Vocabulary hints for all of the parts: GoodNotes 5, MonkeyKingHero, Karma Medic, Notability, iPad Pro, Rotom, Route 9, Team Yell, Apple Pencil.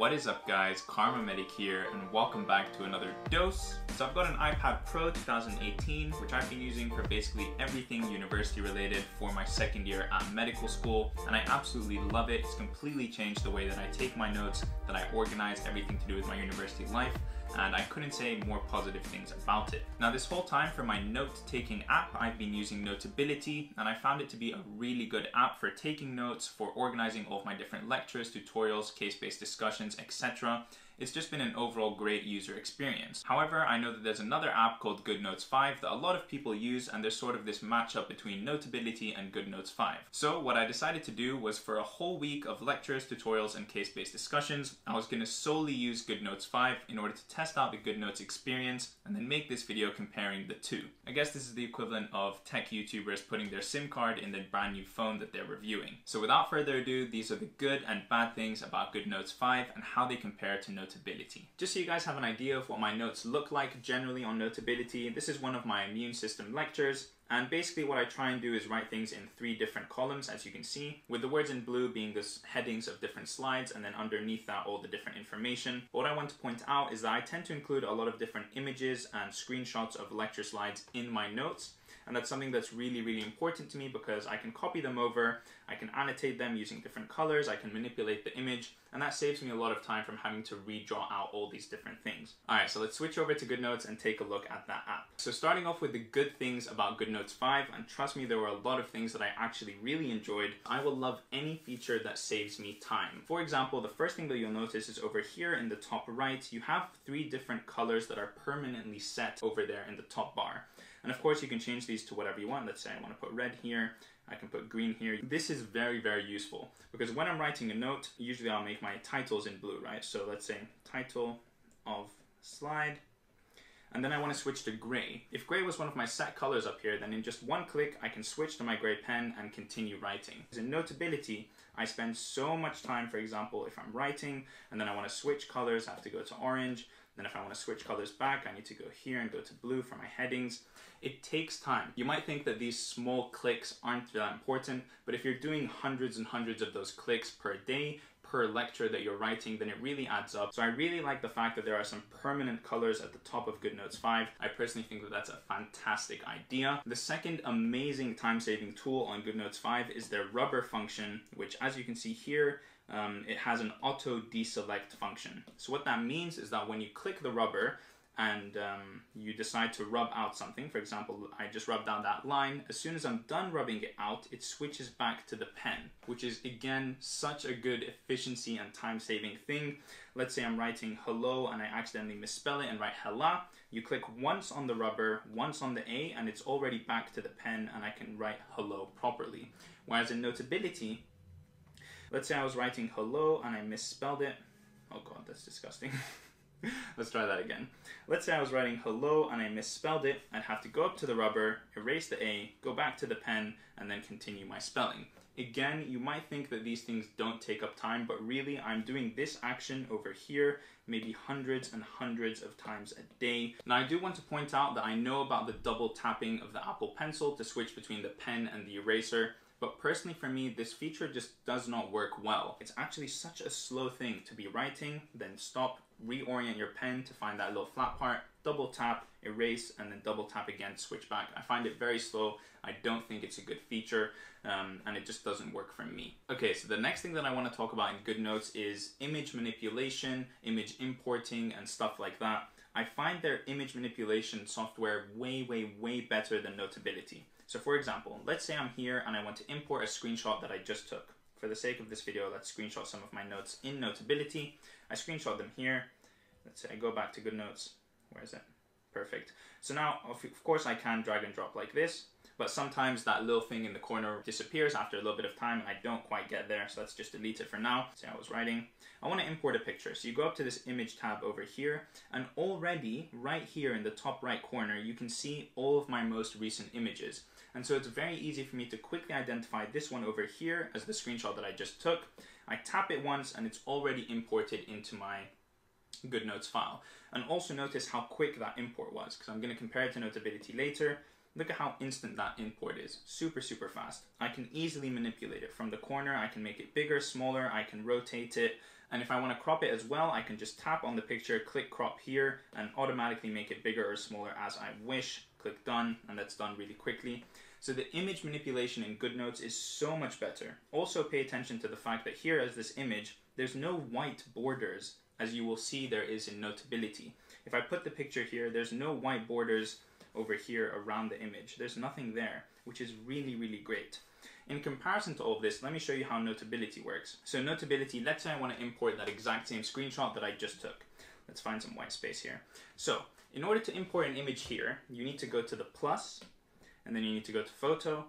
What is up guys, Karma Medic here and welcome back to another dose. So I've got an iPad Pro 2018 which I've been using for basically everything university related for my second year at medical school, and I absolutely love it. It's completely changed the way that I take my notes, that I organize everything to do with my university life, and I couldn't say more positive things about it. Now this whole time for my note-taking app, I've been using Notability, and I found it to be a really good app for taking notes, for organizing all of my different lectures, tutorials, case-based discussions, etc. It's just been an overall great user experience. However, I know that there's another app called GoodNotes 5 that a lot of people use, and there's sort of this matchup between Notability and GoodNotes 5. So what I decided to do was, for a whole week of lectures, tutorials, and case-based discussions, I was going to solely use GoodNotes 5 in order to test out the GoodNotes experience and then make this video comparing the two. I guess this is the equivalent of tech YouTubers putting their SIM card in their brand new phone that they're reviewing. So without further ado, these are the good and bad things about GoodNotes 5 and how they compare to Notability. Just so you guys have an idea of what my notes look like generally on Notability, this is one of my immune system lectures, and basically what I try and do is write things in three different columns, as you can see, with the words in blue being the headings of different slides, and then underneath that all the different information. What I want to point out is that I tend to include a lot of different images and screenshots of lecture slides in my notes, and that's something that's really, really important to me because I can copy them over, I can annotate them using different colors, I can manipulate the image, and that saves me a lot of time from having to redraw out all these different things. Alright, so let's switch over to GoodNotes and take a look at that app. So starting off with the good things about GoodNotes 5, and trust me, there were a lot of things that I actually really enjoyed. I will love any feature that saves me time. For example, the first thing that you'll notice is over here in the top right, you have three different colors that are permanently set over there in the top bar. And of course you can change these to whatever you want. Let's say I want to put red here, I can put green here. This is very, very useful because when I'm writing a note, usually I'll make my titles in blue, right? So let's say title of slide, and then I want to switch to gray. If gray was one of my set colors up here, then in just one click, I can switch to my gray pen and continue writing. In Notability, I spend so much time, for example, if I'm writing and then I want to switch colors, I have to go to orange. Then if I want to switch colors back, I need to go here and go to blue for my headings. It takes time. You might think that these small clicks aren't that important, but if you're doing hundreds and hundreds of those clicks per day, per lecture that you're writing, then it really adds up. So I really like the fact that there are some permanent colors at the top of GoodNotes 5. I personally think that that's a fantastic idea. The second amazing time-saving tool on GoodNotes 5 is their rubber function, which, as you can see here, it has an auto deselect function. So what that means is that when you click the rubber and you decide to rub out something, for example, I just rubbed out that line, as soon as I'm done rubbing it out, it switches back to the pen, which is again such a good efficiency and time-saving thing. Let's say I'm writing hello and I accidentally misspell it and write hella. You click once on the rubber, once on the A, and it's already back to the pen and I can write hello properly. Whereas in Notability, let's say I was writing hello and I misspelled it. Oh God, that's disgusting. Let's try that again. Let's say I was writing hello and I misspelled it. I'd have to go up to the rubber, erase the A, go back to the pen, and then continue my spelling. Again, you might think that these things don't take up time, but really I'm doing this action over here maybe hundreds and hundreds of times a day. Now I do want to point out that I know about the double tapping of the Apple Pencil to switch between the pen and the eraser. But personally for me, this feature just does not work well. It's actually such a slow thing to be writing, then stop, reorient your pen to find that little flat part, double tap, erase, and then double tap again, switch back. I find it very slow. I don't think it's a good feature, and it just doesn't work for me. Okay, so the next thing that I want to talk about in GoodNotes is image manipulation, image importing, and stuff like that. I find their image manipulation software way, way, way better than Notability. So for example, let's say I'm here and I want to import a screenshot that I just took. For the sake of this video, let's screenshot some of my notes in Notability. I screenshot them here. Let's say I go back to GoodNotes. Where is it? Perfect. So now, of course, I can drag and drop like this, but sometimes that little thing in the corner disappears after a little bit of time and I don't quite get there, so let's just delete it for now. Say I was writing. I want to import a picture. So you go up to this image tab over here, and already right here in the top right corner, you can see all of my most recent images. And so it's very easy for me to quickly identify this one over here as the screenshot that I just took. I tap it once and it's already imported into my GoodNotes file. And also notice how quick that import was, because I'm going to compare it to Notability later. Look at how instant that import is. Super, super fast. I can easily manipulate it from the corner. I can make it bigger, smaller. I can rotate it. And if I want to crop it as well, I can just tap on the picture, click crop here, and automatically make it bigger or smaller as I wish. Click done, and that's done really quickly. So the image manipulation in GoodNotes is so much better. Also pay attention to the fact that here as this image, there's no white borders as you will see there is in Notability. If I put the picture here, there's no white borders over here around the image. There's nothing there, which is really, really great. In comparison to all of this, let me show you how Notability works. So Notability, let's say I want to import that exact same screenshot that I just took. Let's find some white space here. So in order to import an image here, you need to go to the plus, and then you need to go to photo,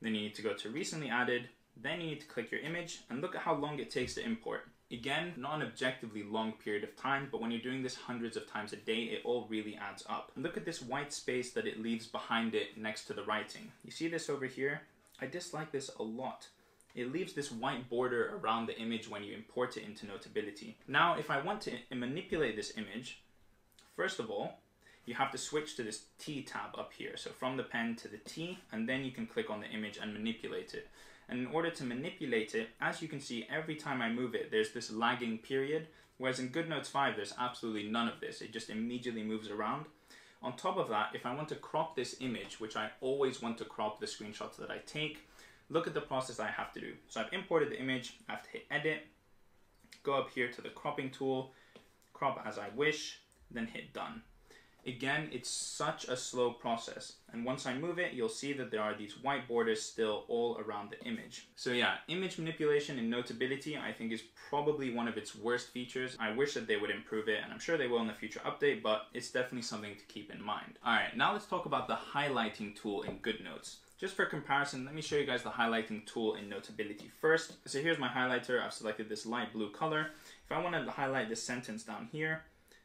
then you need to go to recently added, then you need to click your image, and look at how long it takes to import. Again, not an objectively long period of time, but when you're doing this hundreds of times a day, it all really adds up. And look at this white space that it leaves behind it next to the writing. You see this over here? I dislike this a lot. It leaves this white border around the image when you import it into Notability. Now, if I want to manipulate this image, first of all, you have to switch to this T tab up here. So from the pen to the T, and then you can click on the image and manipulate it. And in order to manipulate it, as you can see, every time I move it, there's this lagging period, whereas in GoodNotes 5, there's absolutely none of this. It just immediately moves around. On top of that, if I want to crop this image, which I always want to crop the screenshots that I take, look at the process I have to do. So I've imported the image, I have to hit edit, go up here to the cropping tool, crop as I wish, then hit done. Again, it's such a slow process. And once I move it, you'll see that there are these white borders still all around the image. So yeah, image manipulation in Notability, I think, is probably one of its worst features. I wish that they would improve it, and I'm sure they will in the future update, but it's definitely something to keep in mind. All right, now let's talk about the highlighting tool in GoodNotes. Just for comparison, let me show you guys the highlighting tool in Notability first. So here's my highlighter. I've selected this light blue color. If I wanted to highlight this sentence down here,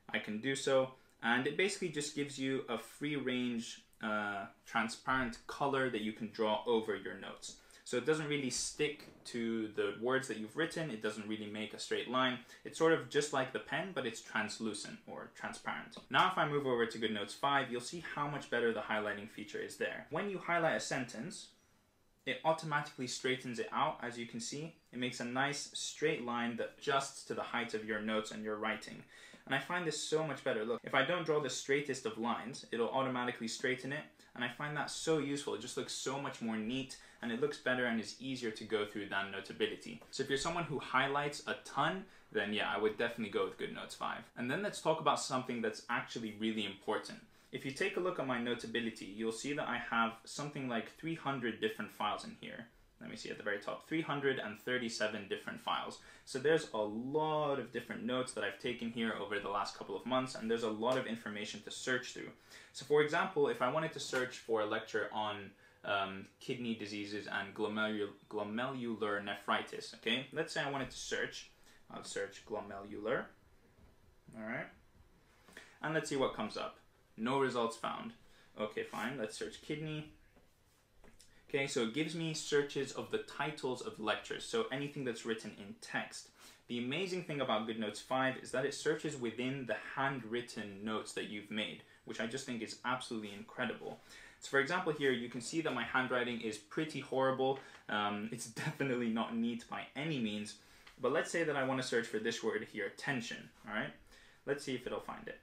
I can do so. And it basically just gives you a free range, transparent color that you can draw over your notes. So it doesn't really stick to the words that you've written. It doesn't really make a straight line. It's sort of just like the pen, but it's translucent or transparent. Now, if I move over to GoodNotes 5, you'll see how much better the highlighting feature is there. When you highlight a sentence, it automatically straightens it out. As you can see, it makes a nice straight line that adjusts to the height of your notes and your writing. And I find this so much better. Look, if I don't draw the straightest of lines, it'll automatically straighten it. And I find that so useful. It just looks so much more neat, and it looks better and is easier to go through than Notability. So if you're someone who highlights a ton, then yeah, I would definitely go with GoodNotes 5. And then let's talk about something that's actually really important. If you take a look at my Notability, you'll see that I have something like 300 different files in here. Let me see at the very top, 337 different files. So there's a lot of different notes that I've taken here over the last couple of months, and there's a lot of information to search through. So for example, if I wanted to search for a lecture on kidney diseases and glomerular nephritis, okay? Let's say I wanted to search, I'll search glomerular, all right? And let's see what comes up. No results found. Okay, fine, let's search kidney. Okay, so it gives me searches of the titles of lectures, so anything that's written in text. The amazing thing about GoodNotes 5 is that it searches within the handwritten notes that you've made, which I just think is absolutely incredible. So for example here, you can see that my handwriting is pretty horrible. It's definitely not neat by any means, but let's say that I want to search for this word here, tension, all right? Let's see if it'll find it.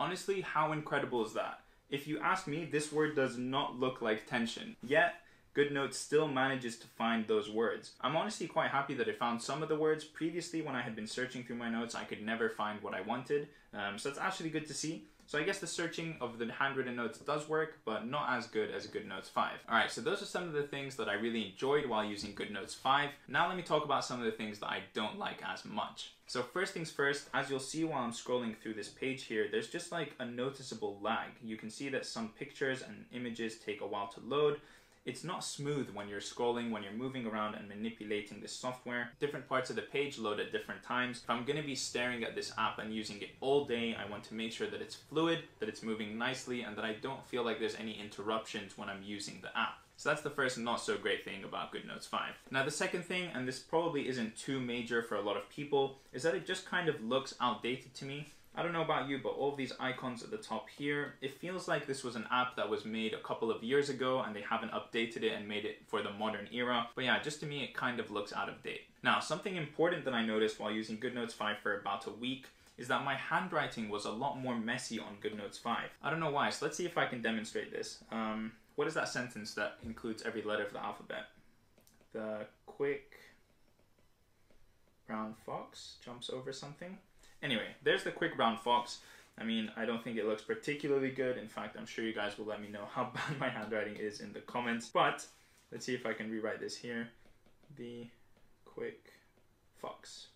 Honestly, how incredible is that? If you ask me, this word does not look like tension. Yet, GoodNotes still manages to find those words. I'm honestly quite happy that it found some of the words. Previously, when I had been searching through my notes, I could never find what I wanted. So that's actually good to see. So I guess the searching of the handwritten notes does work, but not as good as GoodNotes 5. All right, so those are some of the things that I really enjoyed while using GoodNotes 5. Now let me talk about some of the things that I don't like as much. So first things first, as you'll see while I'm scrolling through this page here, there's just like a noticeable lag. You can see that some pictures and images take a while to load. It's not smooth when you're scrolling, when you're moving around and manipulating this software. Different parts of the page load at different times. If I'm going to be staring at this app and using it all day, I want to make sure that it's fluid, that it's moving nicely, and that I don't feel like there's any interruptions when I'm using the app. So that's the first not so great thing about GoodNotes 5. Now the second thing, and this probably isn't too major for a lot of people, is that it just kind of looks outdated to me. I don't know about you, but all of these icons at the top here, it feels like this was an app that was made a couple of years ago and they haven't updated it and made it for the modern era. But yeah, just to me, it kind of looks out of date. Now, something important that I noticed while using GoodNotes 5 for about a week is that my handwriting was a lot more messy on GoodNotes 5. I don't know why, so let's see if I can demonstrate this. What is that sentence that includes every letter of the alphabet? The quick brown fox jumps over something. Anyway, there's the quick brown fox. I mean, I don't think it looks particularly good. In fact, I'm sure you guys will let me know how bad my handwriting is in the comments. But let's see if I can rewrite this here. The quick fox.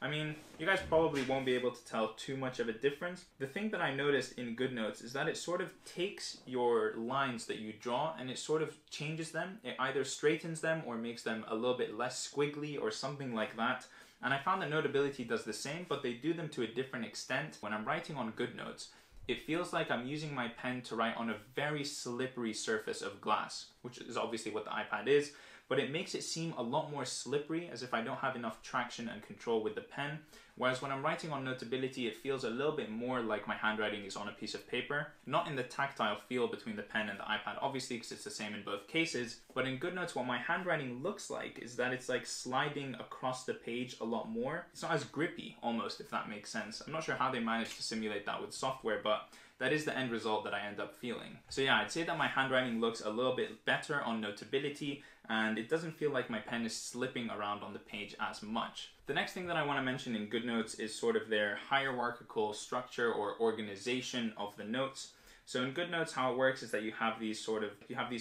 I mean, you guys probably won't be able to tell too much of a difference. The thing that I noticed in GoodNotes is that it sort of takes your lines that you draw and it sort of changes them. It either straightens them or makes them a little bit less squiggly or something like that. And I found that Notability does the same, but they do them to a different extent. When I'm writing on GoodNotes, it feels like I'm using my pen to write on a very slippery surface of glass, which is obviously what the iPad is, but it makes it seem a lot more slippery, as if I don't have enough traction and control with the pen. Whereas when I'm writing on Notability, it feels a little bit more like my handwriting is on a piece of paper. Not in the tactile feel between the pen and the iPad, obviously, because it's the same in both cases. But in GoodNotes, what my handwriting looks like is that it's like sliding across the page a lot more. It's not as grippy, almost, if that makes sense. I'm not sure how they managed to simulate that with software, but that is the end result that I end up feeling. So yeah, I'd say that my handwriting looks a little bit better on Notability, and it doesn't feel like my pen is slipping around on the page as much. The next thing that I want to mention in GoodNotes is sort of their hierarchical structure or organization of the notes. So in GoodNotes, how it works is that you have these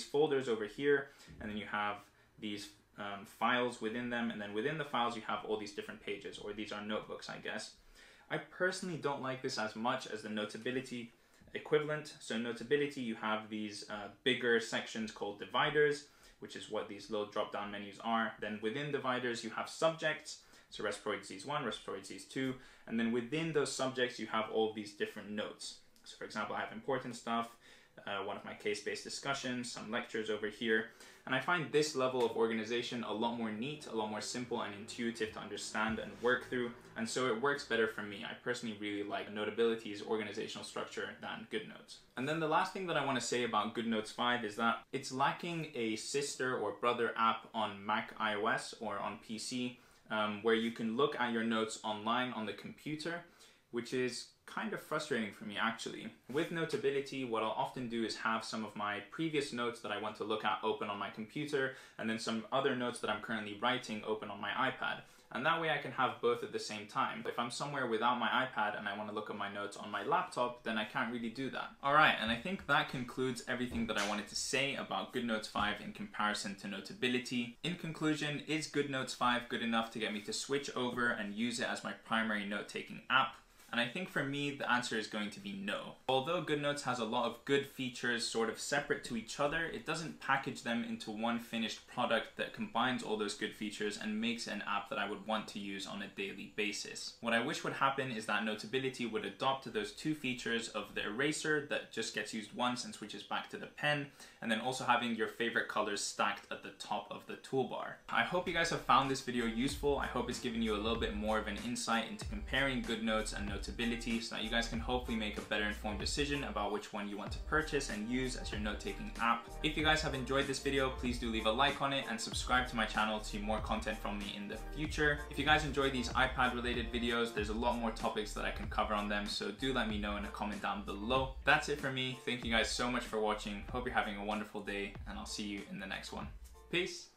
folders over here, and then you have these files within them, and then within the files you have all these different pages, or these are notebooks, I guess. I personally don't like this as much as the Notability equivalent. So in Notability, you have these bigger sections called dividers, which is what these little drop-down menus are. Then within dividers, you have subjects. So respiratory disease 1, respiratory disease 2. And then within those subjects, you have all these different notes. So for example, I have important stuff, one of my case-based discussions, some lectures over here. And I find this level of organization a lot more neat, a lot more simple and intuitive to understand and work through. And so it works better for me. I personally really like Notability's organizational structure than GoodNotes. And then the last thing that I want to say about GoodNotes 5 is that it's lacking a sister or brother app on Mac iOS or on PC, where you can look at your notes online on the computer, which is kind of frustrating for me, actually. With Notability, what I'll often do is have some of my previous notes that I want to look at open on my computer, and then some other notes that I'm currently writing open on my iPad. And that way I can have both at the same time. If I'm somewhere without my iPad and I want to look at my notes on my laptop, then I can't really do that. All right, and I think that concludes everything that I wanted to say about GoodNotes 5 in comparison to Notability. In conclusion, is GoodNotes 5 good enough to get me to switch over and use it as my primary note-taking app? And I think for me, the answer is going to be no. Although GoodNotes has a lot of good features sort of separate to each other, it doesn't package them into one finished product that combines all those good features and makes an app that I would want to use on a daily basis. What I wish would happen is that Notability would adopt those two features of the eraser that just gets used once and switches back to the pen, and then also having your favorite colors stacked at the top of the toolbar. I hope you guys have found this video useful. I hope it's given you a little bit more of an insight into comparing GoodNotes and Notability, so that you guys can hopefully make a better informed decision about which one you want to purchase and use as your note-taking app. If you guys have enjoyed this video, please do leave a like on it and subscribe to my channel to see more content from me in the future. If you guys enjoy these iPad-related videos, there's a lot more topics that I can cover on them, so do let me know in a comment down below. That's it for me. Thank you guys so much for watching. Hope you're having a wonderful day, and I'll see you in the next one. Peace!